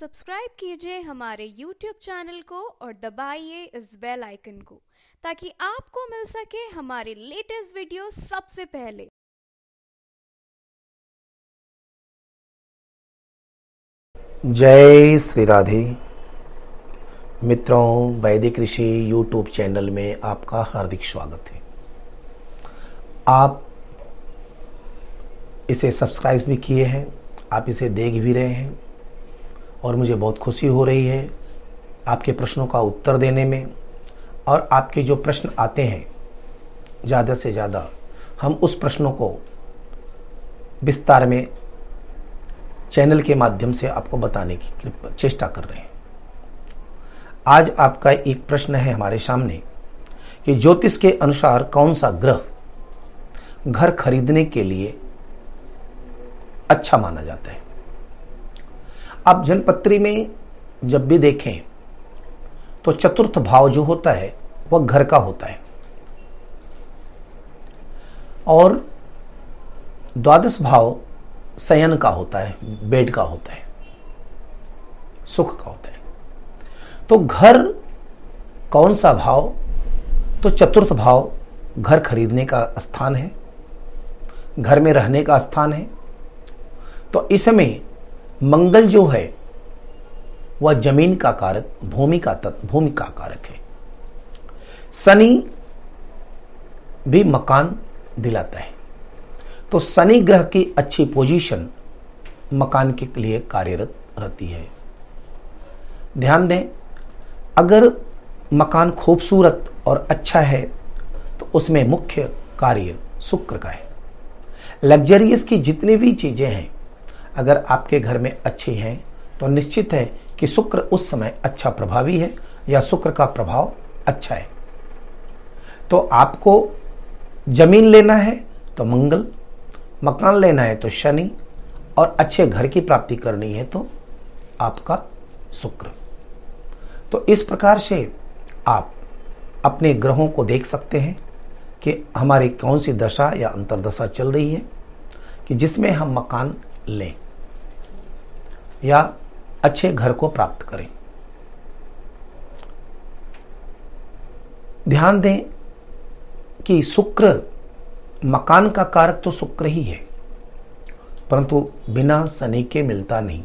Subscribe कीजिए हमारे YouTube channel को और दबाइए इस बेल आइकन को ताकि आपको मिल सके हमारे लेटेस्ट वीडियो सबसे पहले। जय श्री राधे मित्रों, वैदिक ऋषि YouTube चैनल में आपका हार्दिक स्वागत है। आप इसे सब्सक्राइब भी किए हैं, आप इसे देख भी रहे हैं और मुझे बहुत खुशी हो रही है आपके प्रश्नों का उत्तर देने में। और आपके जो प्रश्न आते हैं ज़्यादा से ज़्यादा हम उस प्रश्नों को विस्तार में चैनल के माध्यम से आपको बताने की चेष्टा कर रहे हैं। आज आपका एक प्रश्न है हमारे सामने कि ज्योतिष के अनुसार कौन सा ग्रह घर खरीदने के लिए अच्छा माना जाता है। आप जनपत्री में जब भी देखें तो चतुर्थ भाव जो होता है वह घर का होता है और द्वादश भाव शयन का होता है, बेड का होता है, सुख का होता है। तो घर कौन सा भाव, तो चतुर्थ भाव घर खरीदने का स्थान है, घर में रहने का स्थान है। तो इसमें मंगल जो है वह जमीन का कारक, भूमि का कारक है। शनि भी मकान दिलाता है, तो शनि ग्रह की अच्छी पोजीशन मकान के लिए कार्यरत रहती है। ध्यान दें, अगर मकान खूबसूरत और अच्छा है तो उसमें मुख्य कार्य शुक्र का है। लग्जरियस की जितनी भी चीज़ें हैं अगर आपके घर में अच्छी हैं तो निश्चित है कि शुक्र उस समय अच्छा प्रभावी है या शुक्र का प्रभाव अच्छा है। तो आपको जमीन लेना है तो मंगल, मकान लेना है तो शनि, और अच्छे घर की प्राप्ति करनी है तो आपका शुक्र। तो इस प्रकार से आप अपने ग्रहों को देख सकते हैं कि हमारी कौन सी दशा या अंतर्दशा चल रही है कि जिसमें हम मकान लें या अच्छे घर को प्राप्त करें। ध्यान दें कि शुक्र मकान का कारक तो शुक्र ही है, परंतु बिना शनि के मिलता नहीं,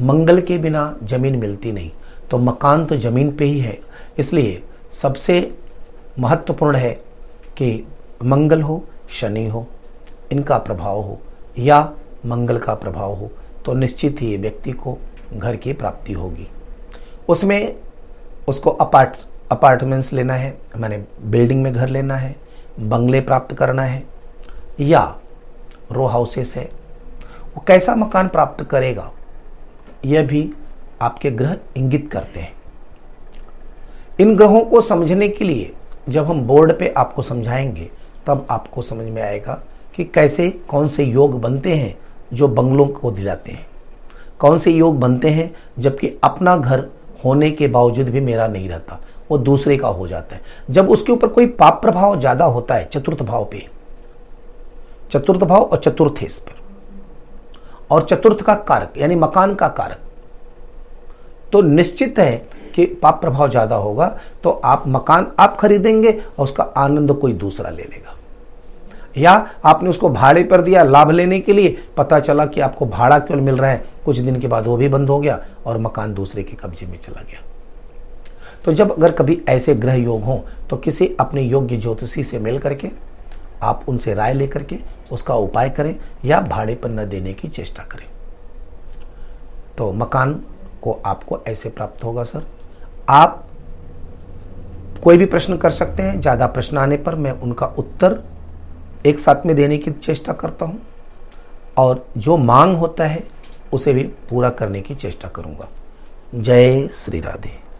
मंगल के बिना जमीन मिलती नहीं, तो मकान तो जमीन पे ही है। इसलिए सबसे महत्वपूर्ण है कि मंगल हो, शनि हो, इनका प्रभाव हो या मंगल का प्रभाव हो तो निश्चित ही व्यक्ति को घर की प्राप्ति होगी। उसमें उसको अपार्टमेंट्स लेना है, माने बिल्डिंग में घर लेना है, बंगले प्राप्त करना है या रो हाउसेस है। वो कैसा मकान प्राप्त करेगा यह भी आपके ग्रह इंगित करते हैं। इन ग्रहों को समझने के लिए जब हम बोर्ड पे आपको समझाएंगे तब आपको समझ में आएगा कि कैसे कौन से योग बनते हैं जो बंगलों को दिलाते हैं, कौन से योग बनते हैं जबकि अपना घर होने के बावजूद भी मेरा नहीं रहता, वो दूसरे का हो जाता है। जब उसके ऊपर कोई पाप प्रभाव ज़्यादा होता है चतुर्थ भाव पे, चतुर्थ भाव और चतुर्थेश पर, और चतुर्थ का कारक यानी मकान का कारक, तो निश्चित है कि पाप प्रभाव ज़्यादा होगा तो आप मकान आप खरीदेंगे और उसका आनंद कोई दूसरा ले लेगा। या आपने उसको भाड़े पर दिया लाभ लेने के लिए, पता चला कि आपको भाड़ा केवल मिल रहा है, कुछ दिन के बाद वो भी बंद हो गया और मकान दूसरे के कब्जे में चला गया। तो जब अगर कभी ऐसे ग्रह योग हों तो किसी अपने योग्य ज्योतिषी से मिल करके आप उनसे राय लेकर के उसका उपाय करें या भाड़े पर न देने की चेष्टा करें। तो मकान को आपको ऐसे प्राप्त होगा। सर आप कोई भी प्रश्न कर सकते हैं, ज़्यादा प्रश्न आने पर मैं उनका उत्तर एक साथ में देने की चेष्टा करता हूं और जो मांग होता है उसे भी पूरा करने की चेष्टा करूंगा। जय श्री राधे।